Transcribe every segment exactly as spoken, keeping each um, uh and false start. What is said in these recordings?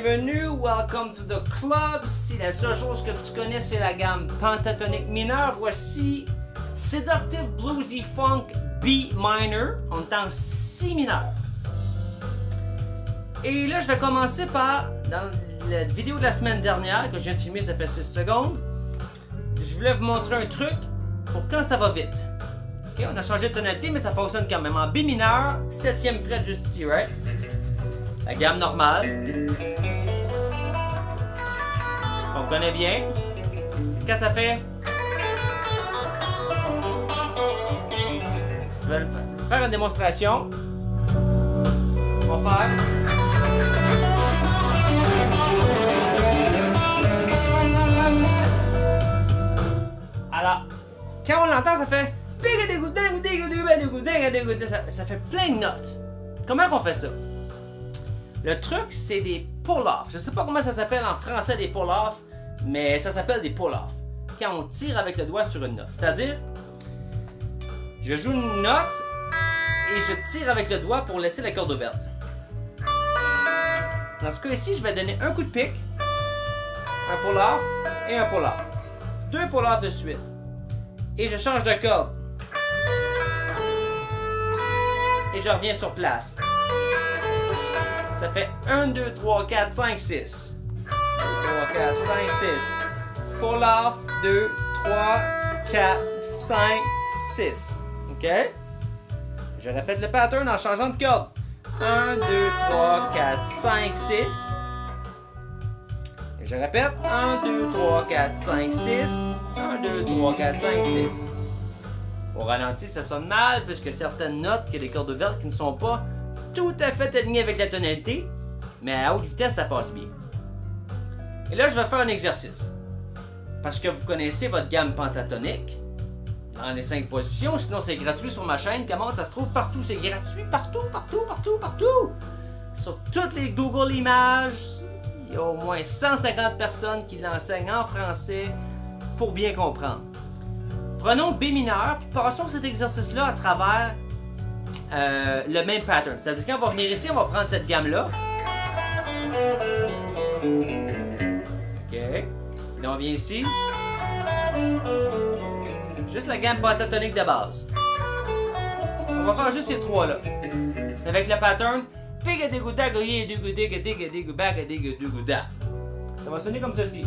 bienvenue, welcome to the club. Si la seule chose que tu connais c'est la gamme pentatonique mineure, voici Seductive Bluesy Funk B Minor en temps si mineur. Et là je vais commencer par, dans la vidéo de la semaine dernière que je viens de filmer, ça fait six secondes, je voulais vous montrer un truc pour quand ça va vite. Okay, on a changé de tonalité mais ça fonctionne quand même en B mineur, septième fret juste ici, right? La gamme normale, on connaît bien. Qu'est-ce que ça fait? Je vais faire une démonstration. On va faire. Alors, quand on l'entend, ça fait. Ça fait plein de notes. Comment qu'on fait ça? Le truc, c'est des pull-offs. Je ne sais pas comment ça s'appelle en français des pull-offs, mais ça s'appelle des pull-offs. Quand on tire avec le doigt sur une note. C'est-à-dire, je joue une note et je tire avec le doigt pour laisser la corde ouverte. Dans ce cas-ci, je vais donner un coup de pique, un pull-off et un pull-off. Deux pull-offs de suite. Et je change de corde. Et je reviens sur place. Ça fait un, deux, trois, quatre, cinq, six. un, deux, trois, quatre, cinq, six. Pull off, deux, trois, quatre, cinq, six. OK? Je répète le pattern en changeant de corde. un, deux, trois, quatre, cinq, six. Et je répète. un, deux, trois, quatre, cinq, six. un, deux, trois, quatre, cinq, six. Au ralenti, ça sonne mal puisque certaines notes que les cordes ouvertes qui ne sont pas tout à fait aligné avec la tonalité, mais à haute vitesse, ça passe bien. Et là, je vais faire un exercice. Parce que vous connaissez votre gamme pentatonique dans les cinq positions, sinon c'est gratuit sur ma chaîne. Comment ça se trouve partout? C'est gratuit partout, partout, partout, partout! Sur toutes les Google Images, il y a au moins cent cinquante personnes qui l'enseignent en français pour bien comprendre. Prenons B mineur, puis passons cet exercice-là à travers Euh, le même pattern, c'est-à-dire qu'on va venir ici, on va prendre cette gamme-là. OK. Là, on vient ici. Juste la gamme pentatonique de base. On va faire juste ces trois-là. Avec le pattern. Ça va sonner comme ceci.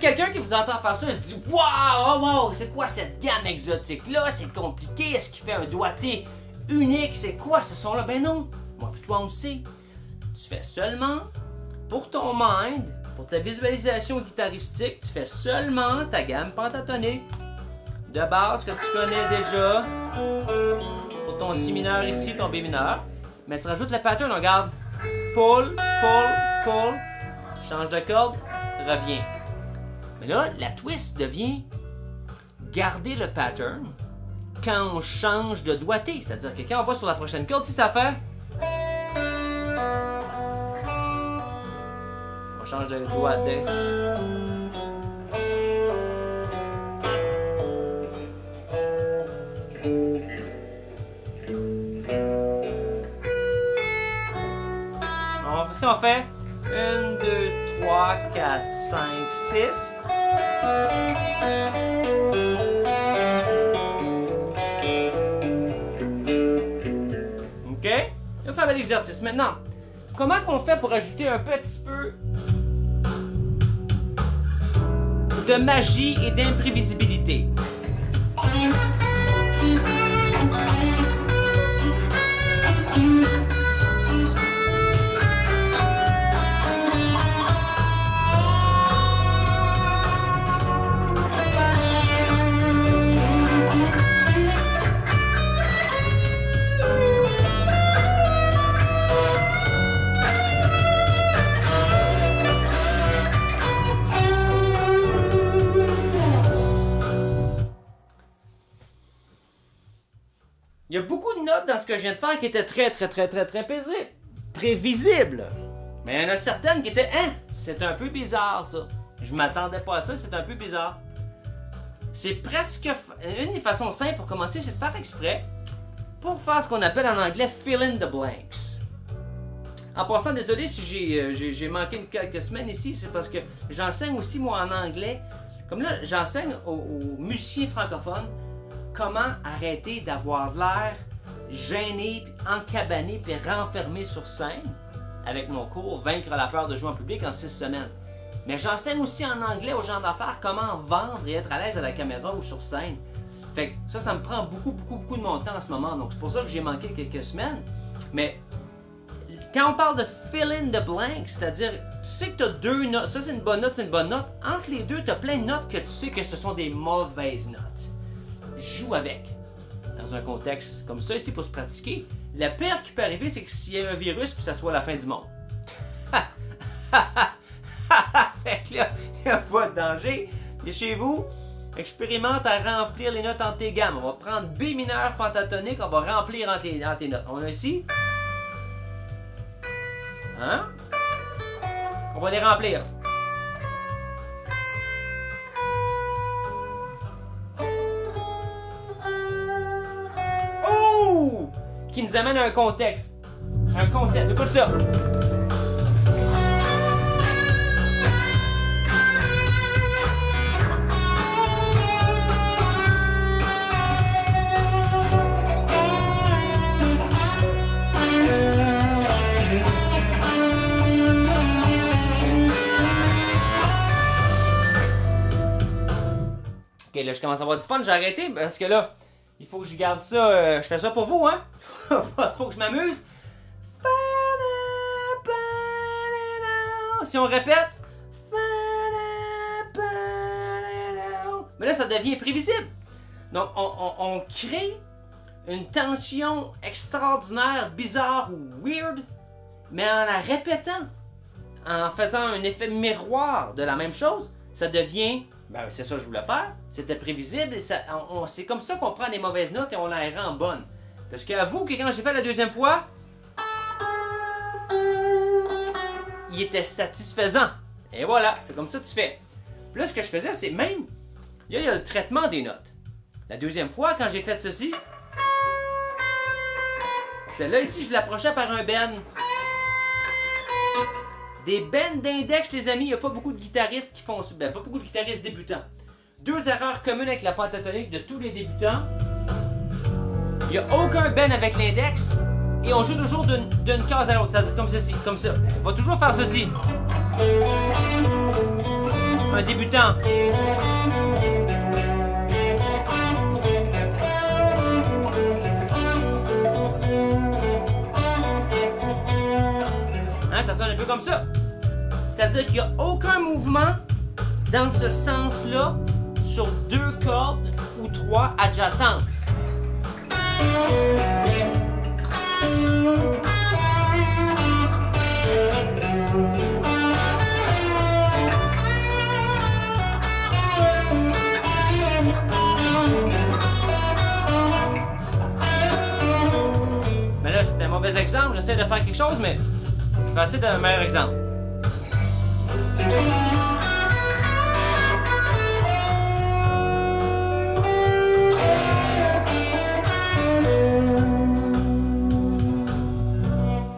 Quelqu'un qui vous entend faire ça, il se dit « Waouh, oh, wow, c'est quoi cette gamme exotique-là? C'est compliqué, est-ce qu'il fait un doigté unique? C'est quoi ce son-là? » Ben non, moi puis toi on le sait. Tu fais seulement, pour ton mind, pour ta visualisation guitaristique, tu fais seulement ta gamme pentatonique de base que tu connais déjà. Pour ton si mineur ici, ton B mineur. Mais tu rajoutes le pattern, regarde. Pull, pull, pull. Change de corde, reviens. Mais là, la twist devient garder le pattern quand on change de doigté. C'est-à-dire que quand on va sur la prochaine corde, si ça fait... On change de doigté. Si on fait un, deux, trois, quatre, cinq, six... OK? Là, ça va l'exercice. Maintenant, comment qu'on fait pour ajouter un petit peu de magie et d'imprévisibilité? que je viens de faire qui étaient très très très très très paisibles, prévisibles. Mais il y en a certaines qui étaient, hein, c'est un peu bizarre ça. Je m'attendais pas à ça, c'est un peu bizarre. C'est presque une des façons simples pour commencer, c'est de faire exprès pour faire ce qu'on appelle en anglais fill in the blanks. En passant, désolé si j'ai j'ai manqué quelques semaines ici, c'est parce que j'enseigne aussi moi en anglais. Comme là, j'enseigne aux, aux musiciens francophones comment arrêter d'avoir l'air gêné, puis encabané, puis renfermé sur scène avec mon cours Vaincre la peur de jouer en public en six semaines. Mais j'enseigne aussi en anglais aux gens d'affaires comment vendre et être à l'aise à la caméra ou sur scène. Fait que ça, ça me prend beaucoup, beaucoup, beaucoup de mon temps en ce moment. Donc, c'est pour ça que j'ai manqué quelques semaines. Mais quand on parle de fill in the blank, c'est-à-dire, tu sais que tu as deux notes. Ça, c'est une bonne note, c'est une bonne note. Entre les deux, tu as plein de notes que tu sais que ce sont des mauvaises notes. Joue avec. Dans un contexte comme ça, ici, pour se pratiquer, le pire qui peut arriver, c'est que s'il y a un virus, puis ça soit la fin du monde. Fait que là, il n'y a pas de danger. Et chez vous, expérimente à remplir les notes en tes gammes. On va prendre B mineur pentatonique, on va remplir en tes, en tes notes. On a ici. Hein? On va les remplir. Oh! Qui nous amène à un contexte, un concept. Écoute ça. Ok, là, je commence à avoir du fun, j'ai arrêté parce que là, il faut que je garde ça. Euh, je fais ça pour vous, hein? Pas trop que je m'amuse. Si on répète. Mais là, ça devient prévisible. Donc, on, on, on crée une tension extraordinaire, bizarre ou weird, mais en la répétant, en faisant un effet miroir de la même chose, ça devient. Ben, c'est ça que je voulais faire, c'était prévisible, et c'est comme ça qu'on prend des mauvaises notes et on les rend bonnes. Parce qu'avoue que quand j'ai fait la deuxième fois, il était satisfaisant. Et voilà, c'est comme ça que tu fais. Puis là, ce que je faisais, c'est même, il y, y a le traitement des notes. La deuxième fois, quand j'ai fait ceci, celle-là ici, je l'approchais par un bend. Des bends d'index, les amis, il n'y a pas beaucoup de guitaristes qui font ça. Ben, pas beaucoup de guitaristes débutants. Deux erreurs communes avec la pentatonique de tous les débutants. Il n'y a aucun bend avec l'index. Et on joue toujours d'une case à l'autre. C'est-à-dire comme ceci, comme ça. On va toujours faire ceci. Un débutant. Ça sonne un peu comme ça. C'est-à-dire qu'il n'y a aucun mouvement dans ce sens-là sur deux cordes ou trois adjacentes. Mais là, c'est un mauvais exemple. J'essaie de faire quelque chose, mais... Je vais essayer d'un meilleur exemple.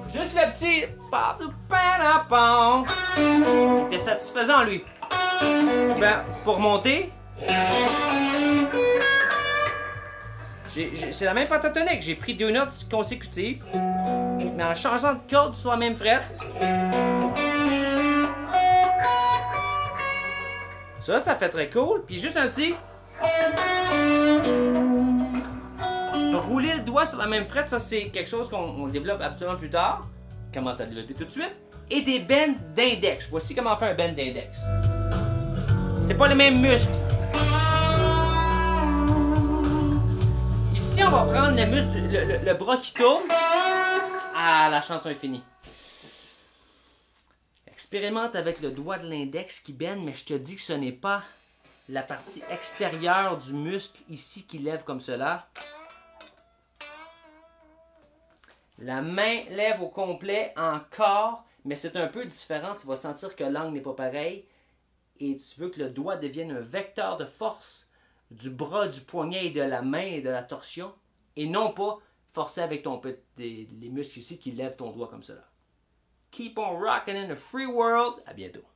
Juste le petit pop du pan-a-pan. Il était satisfaisant, lui. Ben, pour monter, c'est la même pentatonique. J'ai pris deux notes consécutives. Mais en changeant de corde sur la même frette. Ça, ça fait très cool. Puis juste un petit... Rouler le doigt sur la même frette, ça c'est quelque chose qu'on développe absolument plus tard. On commence à le développer tout de suite. Et des bends d'index. Voici comment faire un bend d'index. C'est pas les mêmes muscles. Ici, on va prendre le, muscle, le, le, le bras qui tourne. Ah, la chanson est finie. Expérimente avec le doigt de l'index qui bend, mais je te dis que ce n'est pas la partie extérieure du muscle ici qui lève comme cela. La main lève au complet encore, mais c'est un peu différent. Tu vas sentir que l'angle n'est pas pareil. Et tu veux que le doigt devienne un vecteur de force du bras, du poignet et de la main et de la torsion. Et non pas forcer avec ton petit, les muscles ici qui lèvent ton doigt comme cela. Keep on rocking in the free world. À bientôt.